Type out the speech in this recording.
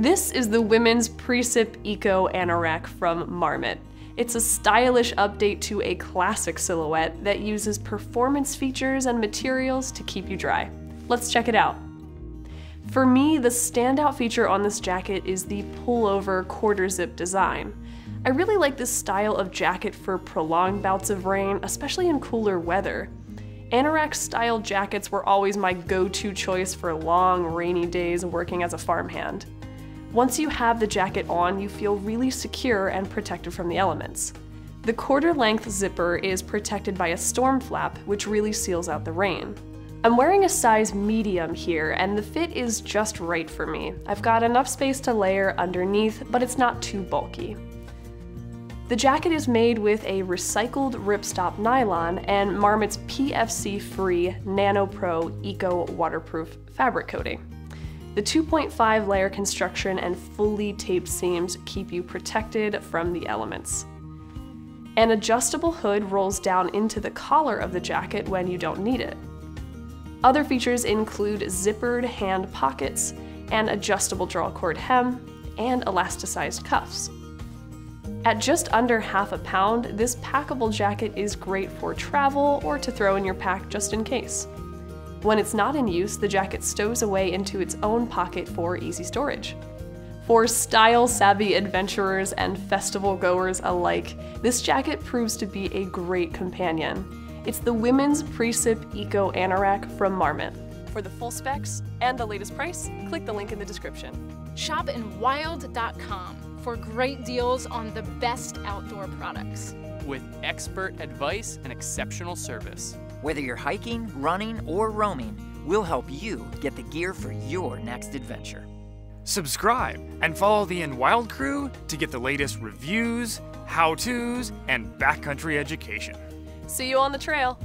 This is the women's Precip Eco Anorak from Marmot. It's a stylish update to a classic silhouette that uses performance features and materials to keep you dry. Let's check it out. For me, the standout feature on this jacket is the pullover quarter zip design. I really like this style of jacket for prolonged bouts of rain, especially in cooler weather. Anorak style jackets were always my go-to choice for long, rainy days working as a farmhand. Once you have the jacket on, you feel really secure and protected from the elements. The quarter-length zipper is protected by a storm flap, which really seals out the rain. I'm wearing a size medium here, and the fit is just right for me. I've got enough space to layer underneath, but it's not too bulky. The jacket is made with a recycled ripstop nylon and Marmot's PFC-free NanoPro Eco waterproof fabric coating. The 2.5 layer construction and fully taped seams keep you protected from the elements. An adjustable hood rolls down into the collar of the jacket when you don't need it. Other features include zippered hand pockets, an adjustable drawcord hem, and elasticized cuffs. At just under half a pound, this packable jacket is great for travel or to throw in your pack just in case. When it's not in use, the jacket stows away into its own pocket for easy storage. For style-savvy adventurers and festival-goers alike, this jacket proves to be a great companion. It's the women's Precip Eco Anorak from Marmot. For the full specs and the latest price, click the link in the description. Shop enwild.com for great deals on the best outdoor products, with expert advice and exceptional service. Whether you're hiking, running, or roaming, we'll help you get the gear for your next adventure. Subscribe and follow the Enwild crew to get the latest reviews, how-tos, and backcountry education. See you on the trail.